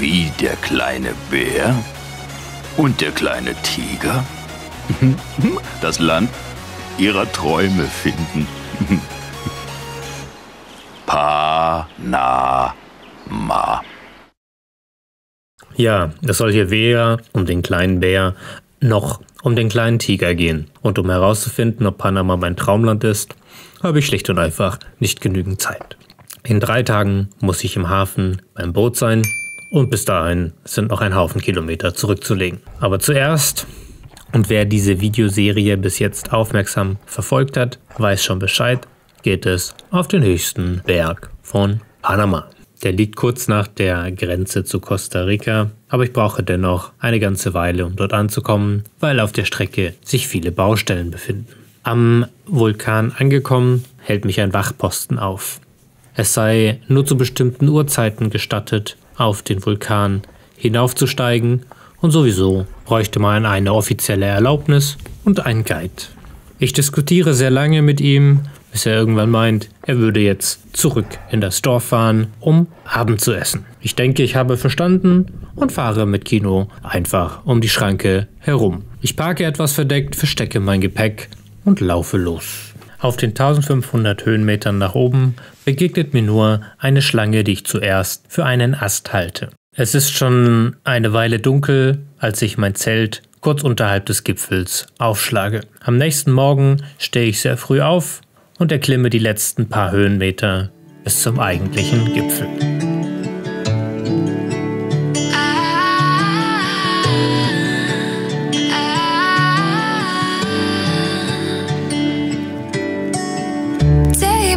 wie der kleine Bär und der kleine Tiger das Land ihrer Träume finden. Panama. Ja, es soll hier weder um den kleinen Bär noch um den kleinen Tiger gehen. Und um herauszufinden, ob Panama mein Traumland ist, habe ich schlicht und einfach nicht genügend Zeit. In 3 Tagen muss ich im Hafen beim Boot sein und bis dahin sind noch ein Haufen Kilometer zurückzulegen. Aber zuerst, und wer diese Videoserie bis jetzt aufmerksam verfolgt hat, weiß schon Bescheid, geht es auf den höchsten Berg von Panama. Der liegt kurz nach der Grenze zu Costa Rica, aber ich brauche dennoch eine ganze Weile, um dort anzukommen, weil auf der Strecke sich viele Baustellen befinden. Am Vulkan angekommen, hält mich ein Wachposten auf. Es sei nur zu bestimmten Uhrzeiten gestattet, auf den Vulkan hinaufzusteigen, und sowieso bräuchte man eine offizielle Erlaubnis und einen Guide. Ich diskutiere sehr lange mit ihm, bis er irgendwann meint, er würde jetzt zurück in das Dorf fahren, um Abend zu essen. Ich denke, ich habe verstanden und fahre mit Kino einfach um die Schranke herum. Ich parke etwas verdeckt, verstecke mein Gepäck und laufe los. Auf den 1500 Höhenmetern nach oben begegnet mir nur eine Schlange, die ich zuerst für einen Ast halte. Es ist schon eine Weile dunkel, als ich mein Zelt kurz unterhalb des Gipfels aufschlage. Am nächsten Morgen stehe ich sehr früh auf und erklimme die letzten paar Höhenmeter bis zum eigentlichen Gipfel. Day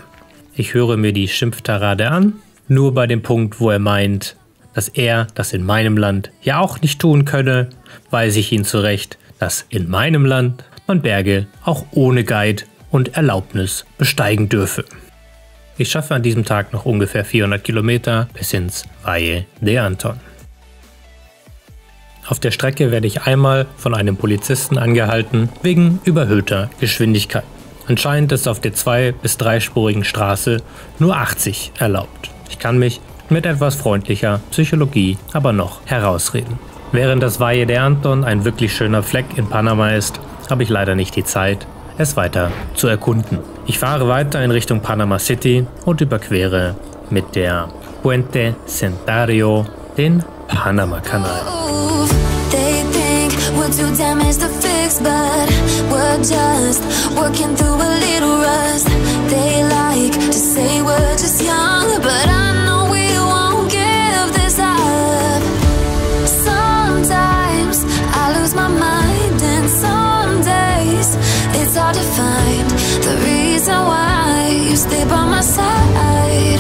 Ich höre mir die Schimpftarade an, nur bei dem Punkt, wo er meint, dass er das in meinem Land ja auch nicht tun könne, weise ich ihn zurecht, dass in meinem Land man Berge auch ohne Guide und Erlaubnis besteigen dürfe. Ich schaffe an diesem Tag noch ungefähr 400 Kilometer bis ins Valle de Antón. Auf der Strecke werde ich einmal von einem Polizisten angehalten, wegen überhöhter Geschwindigkeit. Anscheinend ist auf der 2- bis 3-spurigen Straße nur 80 erlaubt. Ich kann mich mit etwas freundlicher Psychologie aber noch herausreden. Während das Valle de Antón ein wirklich schöner Fleck in Panama ist, habe ich leider nicht die Zeit, es weiter zu erkunden. Ich fahre weiter in Richtung Panama City und überquere mit der Puente Centenario den Panama-Kanal. Stay by my side.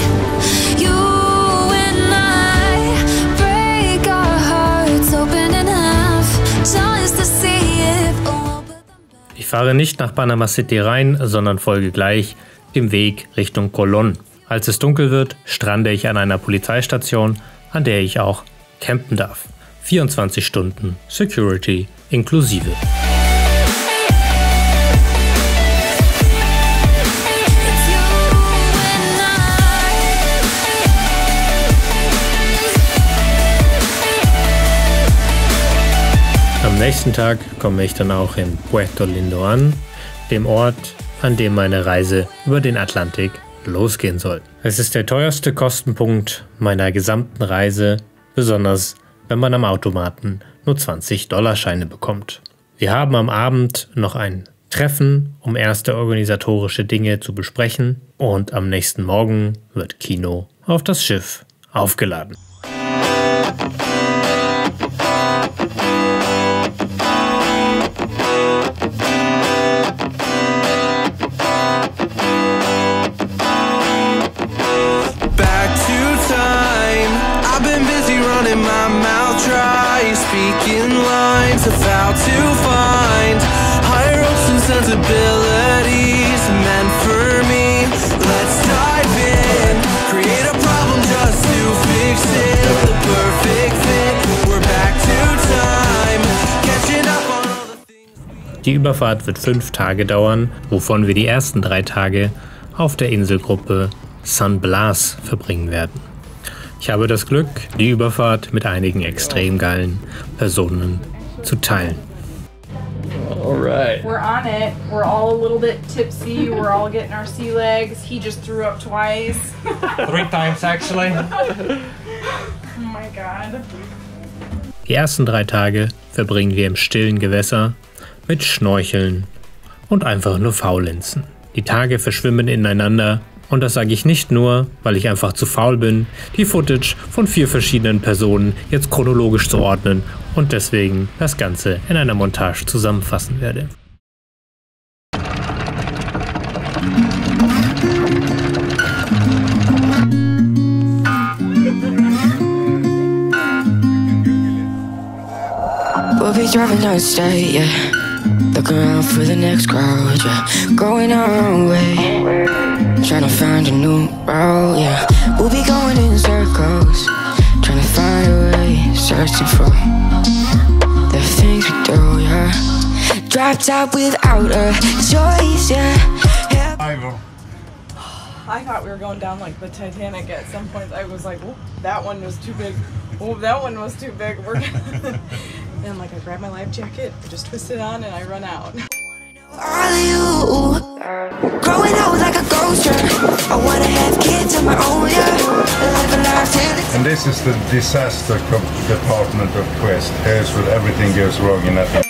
You and I break our hearts open enough just to see it all. Ich fahre nicht nach Panama City rein, sondern folge gleich dem Weg Richtung Colón. Als es dunkel wird, strande ich an einer Polizeistation, an der ich auch campen darf. 24 Stunden Security inklusive. Am nächsten Tag komme ich dann auch in Puerto Lindo an, dem Ort, an dem meine Reise über den Atlantik losgehen soll. Es ist der teuerste Kostenpunkt meiner gesamten Reise, besonders wenn man am Automaten nur $20-Scheine bekommt. Wir haben am Abend noch ein Treffen, um erste organisatorische Dinge zu besprechen, und am nächsten Morgen wird Kino auf das Schiff aufgeladen. Die Überfahrt wird 5 Tage dauern, wovon wir die ersten 3 Tage auf der Inselgruppe San Blas verbringen werden. Ich habe das Glück, die Überfahrt mit einigen extrem geilen Personen zu teilen. All right. We're on it. We're all a little bit tipsy. We're all getting our sea legs. He just threw up twice. 3 times actually. Oh my God. Die ersten 3 Tage verbringen wir im stillen Gewässer mit Schnorcheln und einfach nur faulenzen. Die Tage verschwimmen ineinander, und das sage ich nicht nur, weil ich einfach zu faul bin, die Footage von 4 verschiedenen Personen jetzt chronologisch zu ordnen und deswegen das Ganze in einer Montage zusammenfassen werde. We'll be driving down state, yeah. Look around for the next crowd, yeah. Going our own way, trying to find a new road, yeah. We'll be going in circles, trying to find a way, searching for the things we do, yeah. Dropped out without a choice, yeah. I thought we were going down like the Titanic at some point. I was like, oh, that one was too big. Oh, that one was too big. We're and I'm like, I grab my life jacket, I just twist it on, and I run out. And this is the disaster department of Quest. Here's where everything goes wrong and nothing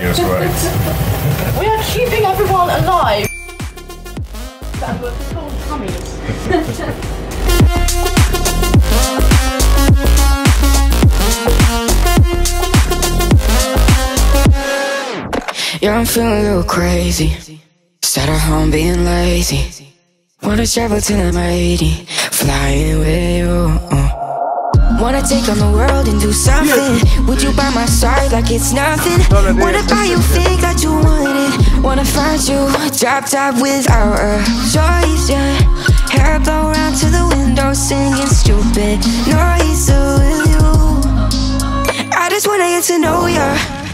goes right. We are keeping everyone alive. And we're full tummies. Yeah, I'm feeling a little crazy. Sat at home being lazy. Wanna travel till I'm 80, flying with you. Wanna take on the world and do something. Would you by my side like it's nothing? Wanna buy you think that you want it. Wanna find you dropped out without a choice, yeah. Hair blow round to the window singing stupid noises with you. I just wanna get to know ya.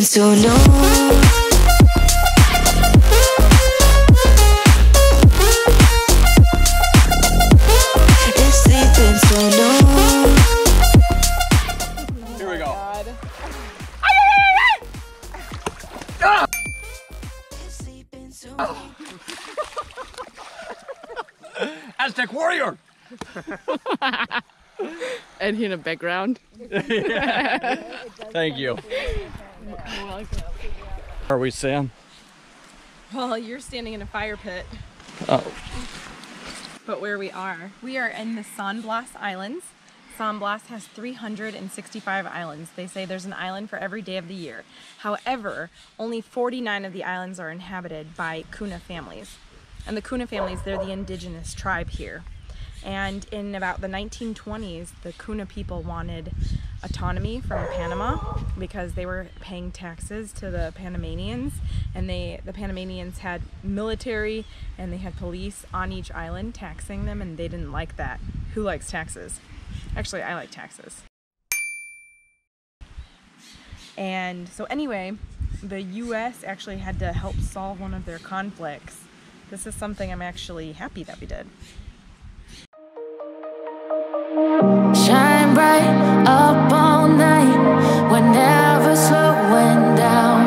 So no. And in the background. Yeah. Thank you. Where are we, Sam? Well, you're standing in a fire pit. Oh. But where we are in the San Blas Islands. San Blas has 365 islands. They say there's an island for every day of the year. However, only 49 of the islands are inhabited by Kuna families. And the Kuna families, they're the indigenous tribe here. And in about the 1920s, the Kuna people wanted autonomy from Panama because they were paying taxes to the Panamanians, and the Panamanians had military and they had police on each island taxing them, and they didn't like that. Who likes taxes? Actually, I like taxes. And so anyway, the U.S. actually had to help solve one of their conflicts. This is something I'm actually happy that we did. Shine bright up all night, we're never slowing down.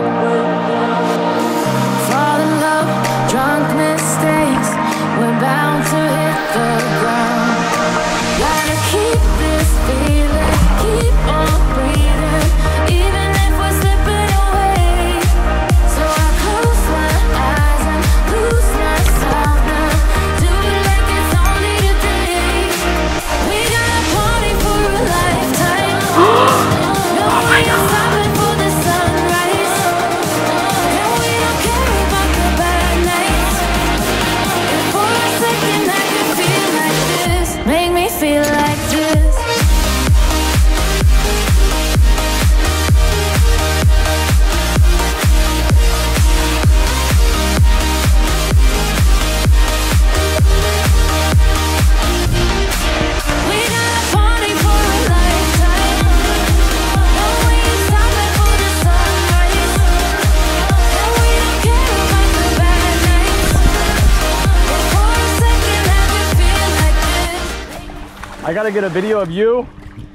Fall in love, drunk mistakes, we're bound to hit the ground. Gotta keep this feeling, keep on breathing, even I gotta get a video of you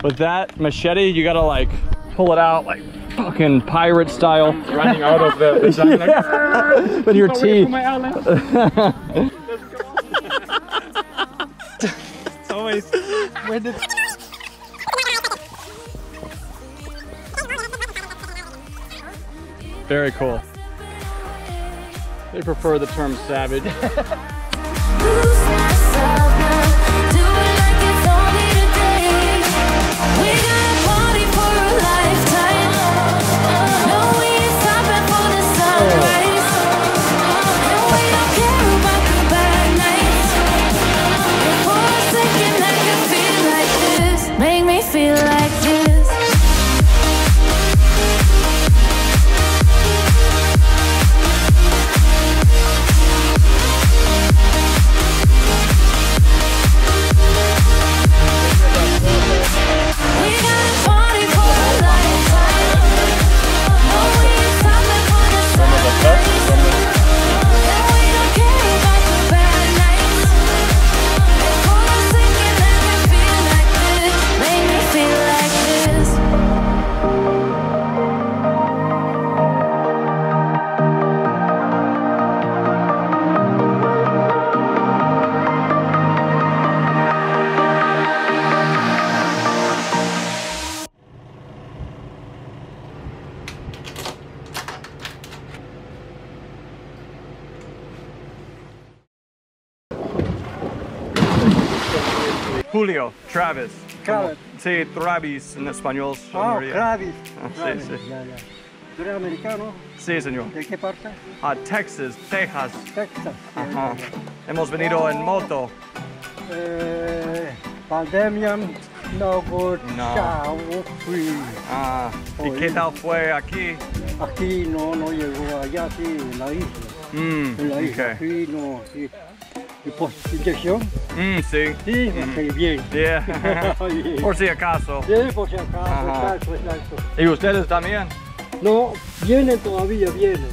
with that machete. You gotta like pull it out like fucking pirate style. I'm running out of the vagina. Yeah. With your teeth. It's always when it's very cool. They prefer the term savage. Julio, Travis. Travis. Sí, Travis en español. Ah, oh, Travis. Ah, Travis. Sí, sí. Ya, ya. ¿Tú eres americano? Sí, señor. ¿De qué parte? Ah, Texas, Texas. Texas. Ajá. Hemos venido en moto. Pandemia, no good. No. Chao, fui. Ah, ¿y qué tal fue aquí? Aquí no llegó allá, sí, en la isla. En la isla, okay. Sí, no, sí. ¿Y por inyección? Sí. Sí, bien. Yeah. Por si acaso. Sí, por si acaso, exacto. ¿Y ustedes también? No, vienen todavía, vienen.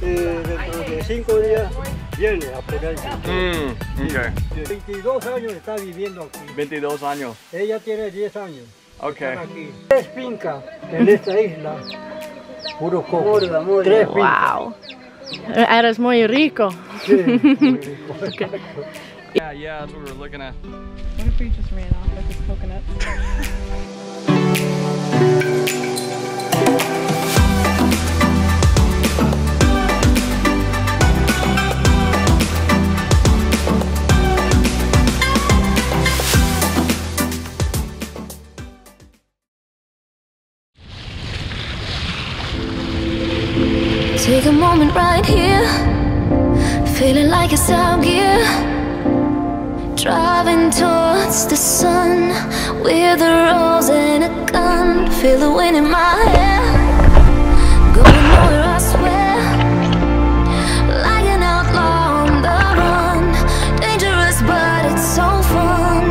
Dentro de 5 días viene a pegar el okay. 22 años está viviendo aquí. 22 años. Ella tiene 10 años. Ok. Aquí. 3 fincas en esta isla. Puro coco. 3 fincas. Wow. Eres muy rico. Okay. Yeah, that's what we were looking at. What if we just ran off with this coconut? Take a moment right here, feeling like it's out gear. Driving towards the sun with a rose and a gun. Feel the wind in my hair. Going nowhere, I swear. Like an outlaw on the run. Dangerous, but it's so fun.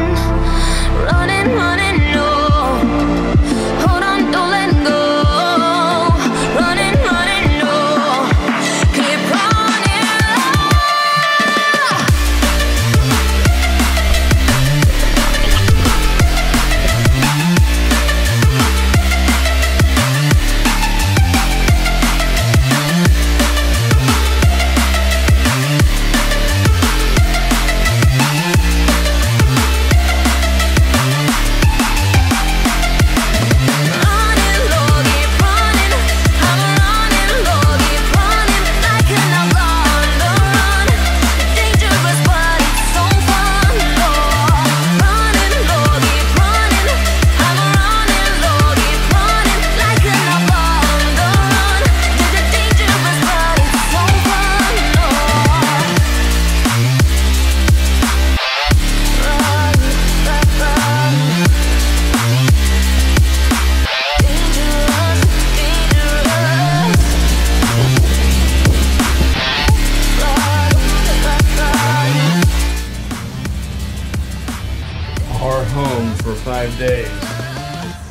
for 5 days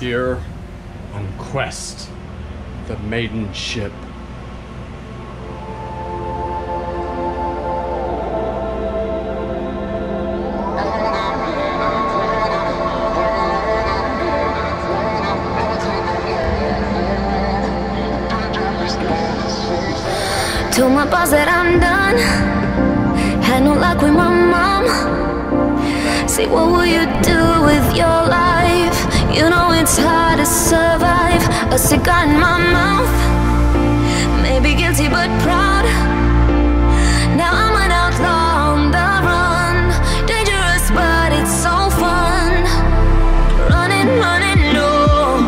here on Quest, the maiden ship. Told my boss that I'm done. Had no luck with my mom. Say, what will you do with your life? You know it's hard to survive. A cigar in my mouth, maybe guilty but proud. Now I'm an outlaw on the run. Dangerous but it's so fun. Running, running low.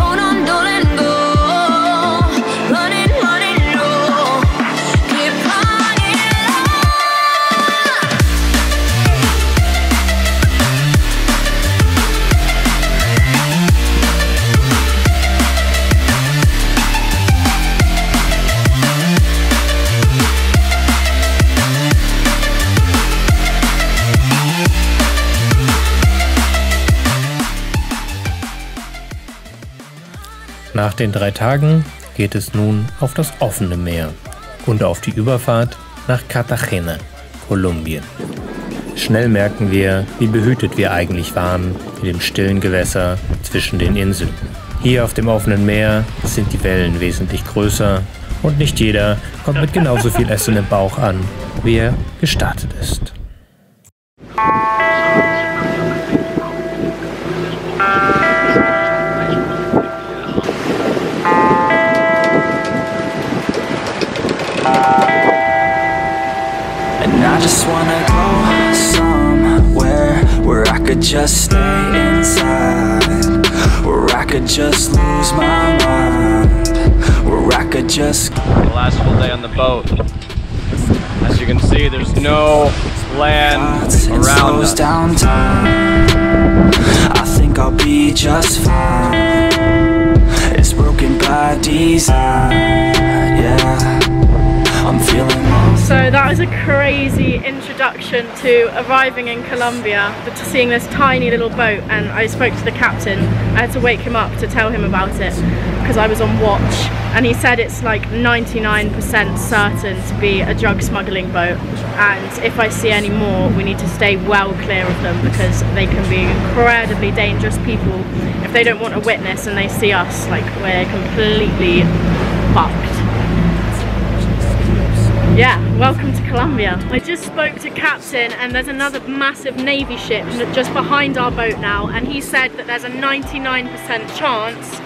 Hold on, don't let go. Running, Nach den 3 Tagen geht es nun auf das offene Meer und auf die Überfahrt nach Cartagena, Kolumbien. Schnell merken wir, wie behütet wir eigentlich waren in dem stillen Gewässer zwischen den Inseln. Hier auf dem offenen Meer sind die Wellen wesentlich größer und nicht jeder kommt mit genauso viel Essen im Bauch an, wie er gestartet ist. Just wanna go somewhere where I could just stay inside, where I could just lose my mind, where I could just... The last full day on the boat. As you can see, there's no land around us. I think I'll be just fine. It's broken by design, yeah. I'm feeling... So that was a crazy introduction to arriving in Colombia, but to seeing this tiny little boat, and I spoke to the captain. I had to wake him up to tell him about it because I was on watch, and he said it's like 99% certain to be a drug smuggling boat, and if I see any more we need to stay well clear of them because they can be incredibly dangerous people. If they don't want a witness and they see us, like, we're completely fucked. Yeah, welcome to Colombia. I just spoke to Captain, and there's another massive Navy ship just behind our boat now, and he said that there's a 99% chance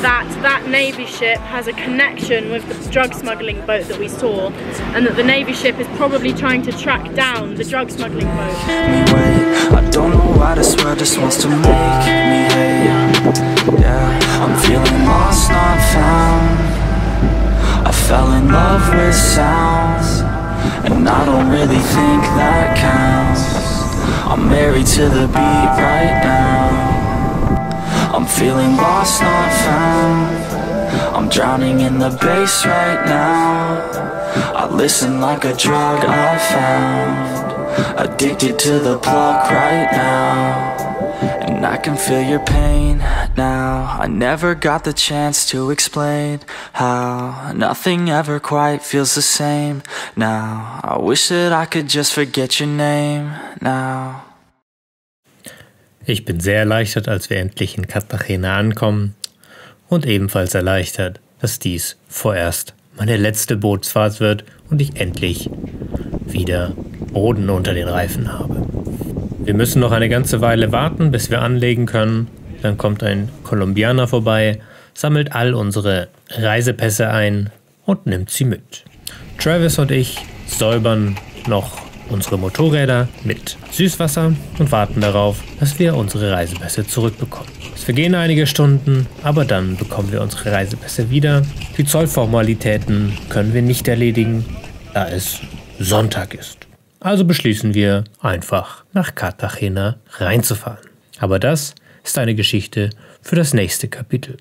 that that Navy ship has a connection with the drug smuggling boat that we saw, and that the Navy ship is probably trying to track down the drug smuggling boat. I don't know why this world just wants to make me hate. Yeah, I'm feeling lost, not found. I fell in love with sounds, and I don't really think that counts. I'm married to the beat right now. I'm feeling lost, not found. I'm drowning in the bass right now. I listen like a drug I found. Addicted to the pluck right now. And I can feel your pain now. I never got the chance to explain how nothing ever quite feels the same now. I wish that I could just forget your name now. Ich bin sehr erleichtert, als wir endlich in Cartagena ankommen, und ebenfalls erleichtert, dass dies vorerst meine letzte Bootsfahrt wird und ich endlich wieder Boden unter den Reifen habe. Wir müssen noch eine ganze Weile warten, bis wir anlegen können. Dann kommt ein Kolumbianer vorbei, sammelt all unsere Reisepässe ein und nimmt sie mit. Travis und ich säubern noch unsere Motorräder mit Süßwasser und warten darauf, dass wir unsere Reisepässe zurückbekommen. Es vergehen einige Stunden, aber dann bekommen wir unsere Reisepässe wieder. Die Zollformalitäten können wir nicht erledigen, da es Sonntag ist. Also beschließen wir, einfach nach Cartagena reinzufahren. Aber das ist eine Geschichte für das nächste Kapitel.